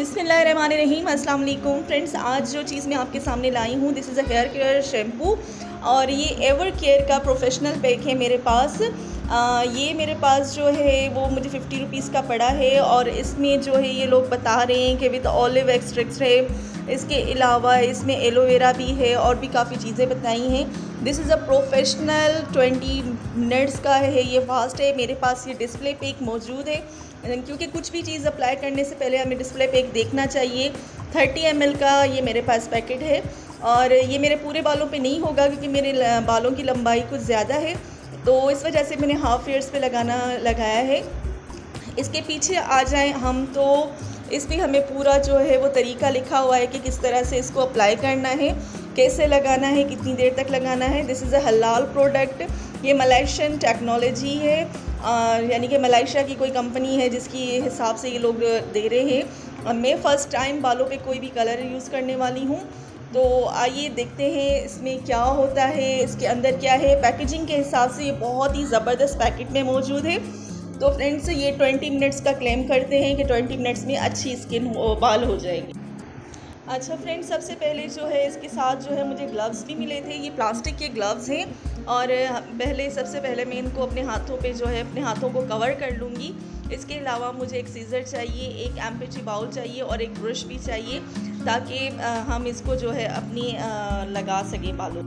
बिस्मिल्लाहिर्रहमानिर्रहीम। अस्सलाम वालेकुम फ्रेंड्स, आज जो चीज़ मैं आपके सामने लाई हूँ this is a hair care shampoo और ये एवरकेयर का प्रोफेशनल पैक है मेरे पास। ये मेरे पास जो है वो मुझे 50 रुपीज़ का पड़ा है और इसमें जो है ये लोग बता रहे हैं कि विद ऑलिव एक्सट्रैक्ट्स है, इसके अलावा इसमें एलोवेरा भी है और भी काफ़ी चीज़ें बताई हैं। This is a professional 20 minutes का है, ये फास्ट है। मेरे पास ये डिस्प्ले पैक मौजूद है क्योंकि कुछ भी चीज़ अप्लाई करने से पहले हमें डिस्प्ले पैक देखना चाहिए। 30 ml का ये मेरे पास पैकेट है और ये मेरे पूरे बालों पे नहीं होगा क्योंकि मेरे बालों की लंबाई कुछ ज़्यादा है, तो इस वजह से मैंने हाफ ईयर्स पे लगाया है। इसके पीछे आ जाएं हम तो इस पर हमें पूरा जो है वो तरीका लिखा हुआ है कि किस तरह से इसको अप्लाई करना है, कैसे लगाना है, कितनी देर तक लगाना है। दिस इज़ अ हलाल प्रोडक्ट। ये मलेशियन टेक्नोलॉजी है, यानी कि मलेशिया की कोई कंपनी है जिसकी हिसाब से ये लोग दे रहे हैं। और मैं फ़र्स्ट टाइम बालों पे कोई भी कलर यूज़ करने वाली हूँ, तो आइए देखते हैं इसमें क्या होता है, इसके अंदर क्या है। पैकेजिंग के हिसाब से ये बहुत ही ज़बरदस्त पैकेट में मौजूद है। तो फ्रेंड्स ये 20 मिनट्स का क्लेम करते हैं कि 20 मिनट्स में अच्छी स्किन बाल हो जाएगी। अच्छा फ्रेंड्स, सबसे पहले जो है इसके साथ जो है मुझे ग्लव्स भी मिले थे। ये प्लास्टिक के ग्लव्स हैं और सबसे पहले मैं इनको अपने हाथों पे जो है अपने हाथों को कवर कर लूँगी। इसके अलावा मुझे एक सीज़र चाहिए, एक एम्पेची बाउल चाहिए और एक ब्रश भी चाहिए ताकि हम इसको जो है अपनी लगा सकें बालों।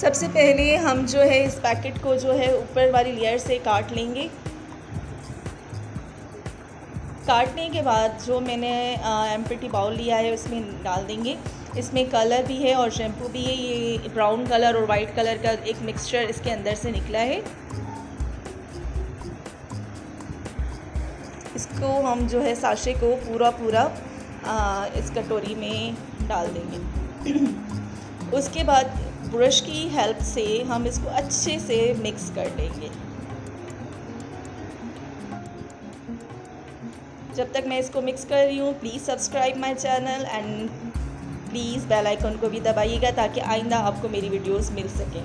सबसे पहले हम जो है इस पैकेट को जो है ऊपर वाली लेयर से काट लेंगे। काटने के बाद जो मैंने एम्पेटी बाउल लिया है उसमें डाल देंगे। इसमें कलर भी है और शैम्पू भी है। ये ब्राउन कलर और वाइट कलर का एक मिक्सचर इसके अंदर से निकला है। इसको हम जो है साशे को पूरा इस कटोरी में डाल देंगे। उसके बाद ब्रश की हेल्प से हम इसको अच्छे से मिक्स कर लेंगे। जब तक मैं इसको मिक्स कर रही हूँ please subscribe my channel and please bell icon को भी दबाइएगा ताकि आइंदा आपको मेरी वीडियोस मिल सकें।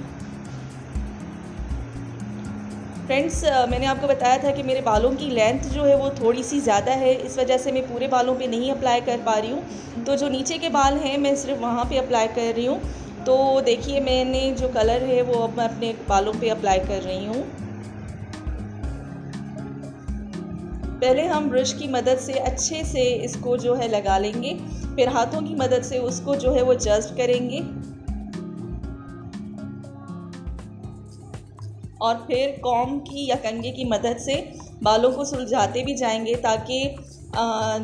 फ्रेंड्स मैंने आपको बताया था कि मेरे बालों की लेंथ जो है वो थोड़ी सी ज़्यादा है, इस वजह से मैं पूरे बालों पे नहीं अप्लाई कर पा रही हूँ, तो जो नीचे के बाल हैं मैं सिर्फ वहाँ पर अप्लाई कर रही हूँ। तो देखिए मैंने जो कलर है वो अब मैं अपने बालों पर अप्लाई कर रही हूँ। पहले हम ब्रश की मदद से अच्छे से इसको जो है लगा लेंगे, फिर हाथों की मदद से उसको जो है वो एडजस्ट करेंगे और फिर कॉम की या कंघे की मदद से बालों को सुलझाते भी जाएंगे ताकि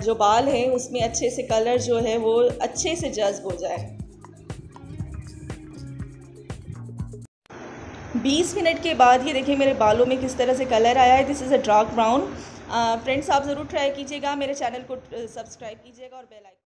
जो बाल है उसमें अच्छे से कलर जो है वो अच्छे से जज्ब हो जाए। 20 मिनट के बाद ये देखिए मेरे बालों में किस तरह से कलर आया है। This is a dark brown. Friends आप ज़रूर ट्राई कीजिएगा। मेरे चैनल को सब्सक्राइब कीजिएगा और बेल आइकन